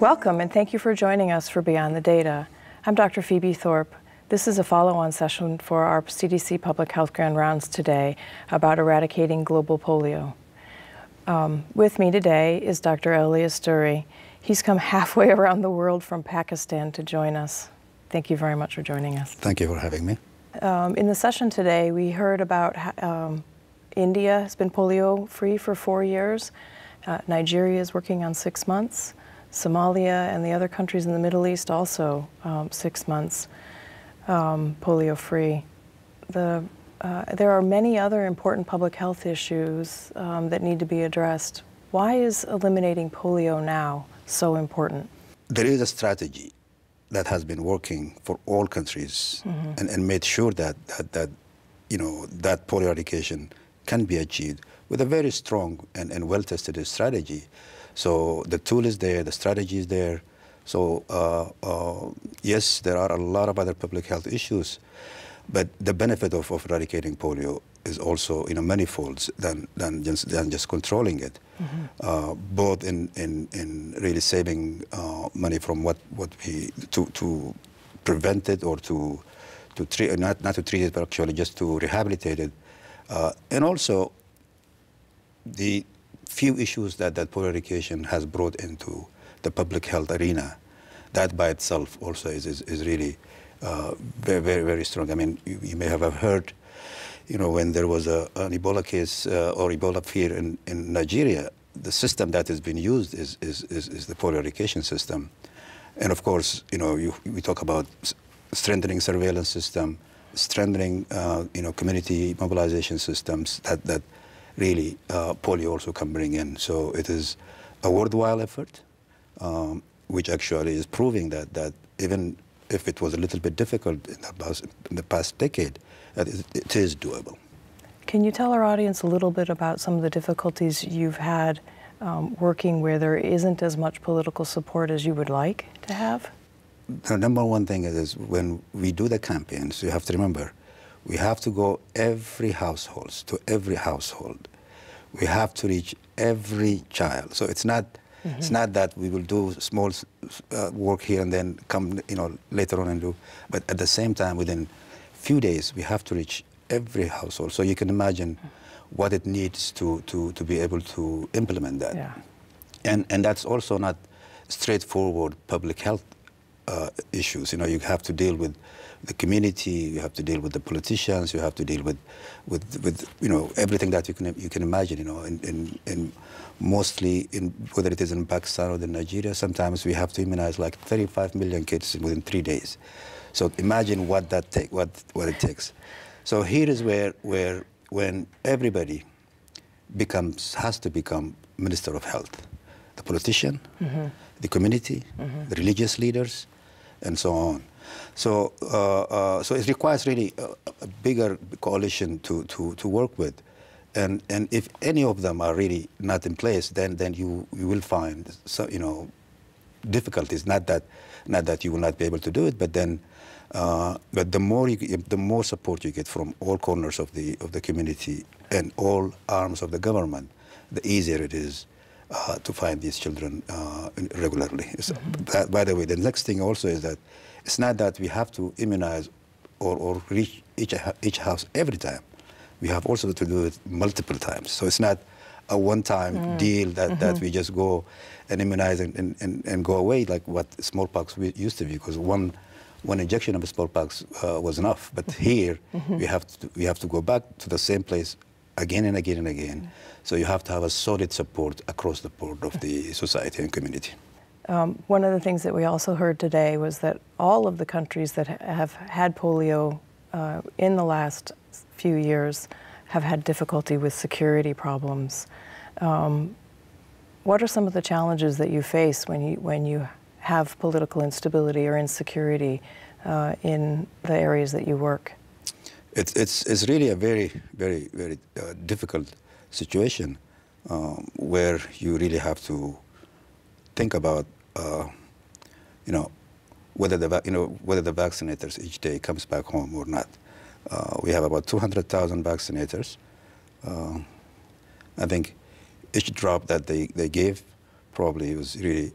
Welcome, and thank you for joining us for Beyond the Data. I'm Dr. Phoebe Thorpe. This is a follow-on session for our CDC Public Health Grand Rounds today about eradicating global polio. With me today is Dr. Elias Durry. He's come halfway around the world from Pakistan to join us. Thank you very much for joining us. Thank you for having me. In the session today, we heard about how, India has been polio-free for 4 years. Nigeria is working on 6 months. Somalia and the other countries in the Middle East also 6 months. Polio-free. There are many other important public health issues that need to be addressed. Why is eliminating polio now so important? There is a strategy that has been working for all countries and made sure that polio eradication can be achieved with a very strong and well-tested strategy. So the tool is there, the strategy is there. So yes, there are a lot of other public health issues, but the benefit of eradicating polio is also manifolds than just controlling it, both in really saving money from to prevent it or to treat, not to treat it, but actually just to rehabilitate it, and also the few issues that polio eradication has brought into the public health arena. That by itself also is really very, very, very strong. I mean, you may have heard, when there was an Ebola case or Ebola fear in Nigeria, the system that has been used is the polio eradication system. And of course, we talk about strengthening surveillance system, strengthening, community mobilization systems that really polio also can bring in. So it is a worthwhile effort, which actually is proving that even if it was a little bit difficult in the past decade, that it is doable. Can you tell our audience a little bit about some of the difficulties you've had working where there isn't as much political support as you would like to have? The number one thing is when we do the campaigns, you have to remember, we have to go to every household. We have to reach every child. So it's not that we will do small work here and then come, later on and do. But at the same time, within a few days, we have to reach every household. So you can imagine what it needs to be able to implement that. Yeah. And that's also not straightforward public health issues. You have to deal with the community. You have to deal with the politicians. You have to deal with everything that you can imagine. And mostly whether it is in Pakistan or in Nigeria, sometimes we have to immunize like 35 million kids within 3 days. So imagine what it takes. So here is when everybody has to become Minister of Health, the politician, the community, the religious leaders, and so on. So, so it requires really a bigger coalition to work with, and if any of them are really not in place, then you will find difficulties. Not that you will not be able to do it, but then, but the more support you get from all corners of the community and all arms of the government, the easier it is to find these children regularly. So that, by the way, the next thing also is that it's not that we have to immunize or reach each house every time. We have also to do it multiple times. So it's not a one-time deal that we just go and immunize and go away like what smallpox used to be, because one injection of smallpox was enough. But here we have to go back to the same place again and again and again. So you have to have a solid support across the board of the society and community. One of the things that we also heard today was that all of the countries that have had polio in the last few years have had difficulty with security problems. What are some of the challenges that you face when you have political instability or insecurity in the areas that you work? It's really a very, very, very difficult situation where you really have to think about, whether the vaccinators each day comes back home or not. We have about 200,000 vaccinators. I think each drop that they gave probably was really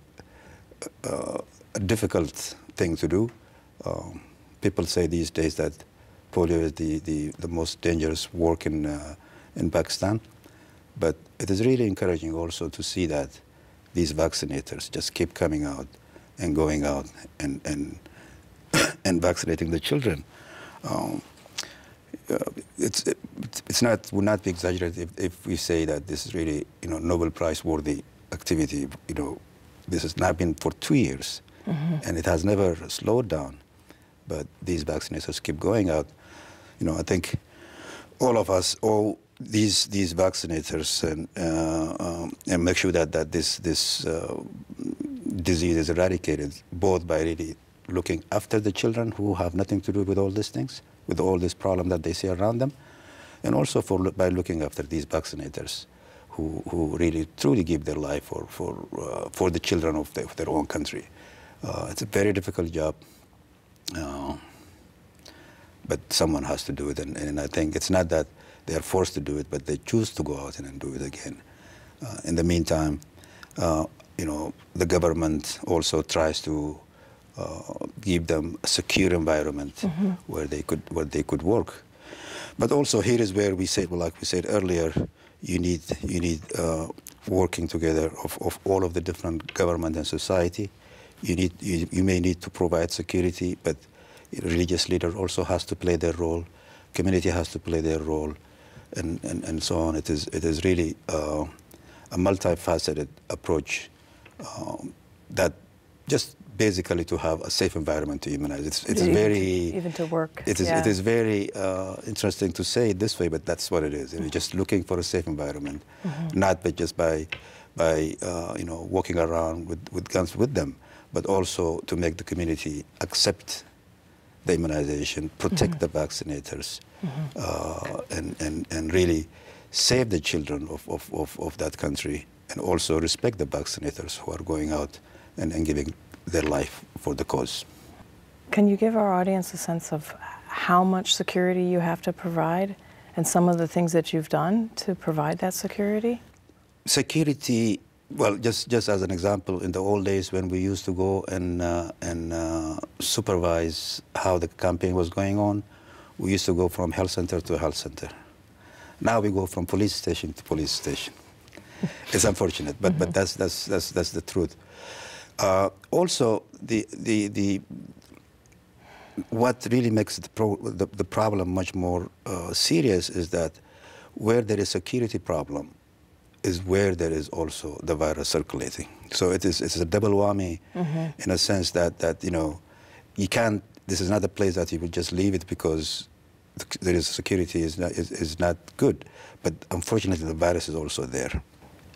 a difficult thing to do. People say these days that polio is the most dangerous work in Pakistan, but it is really encouraging also to see that these vaccinators just keep coming out and going out and vaccinating the children. Would not be exaggerated if we say that this is really, Nobel Prize worthy activity. This has not been for 2 years, and it has never slowed down. But these vaccinators keep going out. I think all of us owe these vaccinators and make sure that this disease is eradicated, both by really looking after the children who have nothing to do with all these things, with all this problem that they see around them, and also by looking after these vaccinators who really truly give their life for the children of their own country. It's a very difficult job, but someone has to do it, and I think it's not that they are forced to do it, but they choose to go out and do it again. In the meantime, the government also tries to give them a secure environment where they could work. But also here is where we said, like we said earlier, you need working together of all of the different government and society. You may need to provide security, but religious leader also has to play their role. Community has to play their role, and so on. It is really a multifaceted approach that just basically to have a safe environment to immunize. It's very even to work. It is very interesting to say it this way, but that's what it is. It's just looking for a safe environment, not but just by walking around with guns with them, but also to make the community accept the immunization, protect the vaccinators, and really save the children of that country, and also respect the vaccinators who are going out and giving their life for the cause. Can you give our audience a sense of how much security you have to provide and some of the things that you've done to provide that security? Security, well, just as an example, in the old days when we used to go and supervise how the campaign was going on, we used to go from health center to health center. Now we go from police station to police station. It's unfortunate, but that's the truth. Also, the what really makes the problem much more serious is that where there is security problem is where there is also the virus circulating. So it's a double whammy in a sense that you can't. This is not a place that you would just leave it because there is security is not good. But unfortunately, the virus is also there.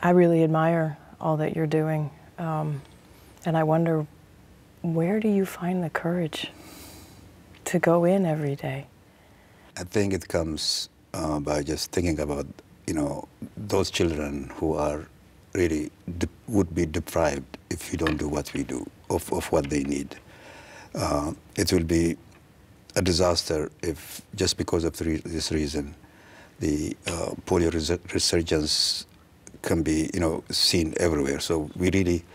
I really admire all that you're doing. And I wonder, where do you find the courage to go in every day? I think it comes by just thinking about, those children who are really would be deprived if you don't do what we do, of what they need. It will be a disaster if, just because of this reason, the polio resurgence can be, seen everywhere. So we really,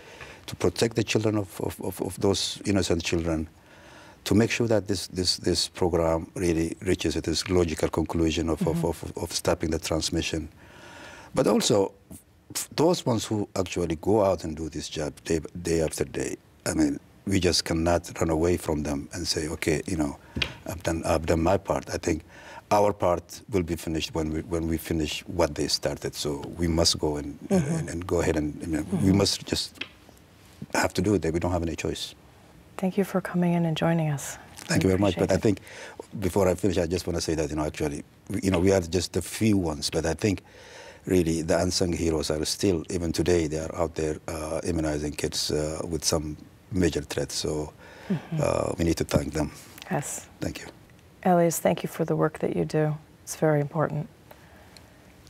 to protect the children of those innocent children, to make sure that this program really reaches its logical conclusion of stopping the transmission. But also, those ones who actually go out and do this job day after day, I mean, we just cannot run away from them and say, okay, I've done my part. I think our part will be finished when we finish what they started. So we must go and go ahead and we must just have to do it. We don't have any choice. Thank you for coming in and joining us. Thank you very much. But I think before I finish, I just want to say that actually, we are just the few ones. But I think really the unsung heroes are still, even today, they are out there immunizing kids with some major threats. So we need to thank them. Yes. Thank you. Elias, thank you for the work that you do. It's very important.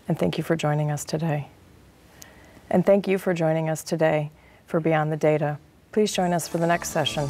And thank you for joining us today. And thank you for joining us today for Beyond the Data. Please join us for the next session.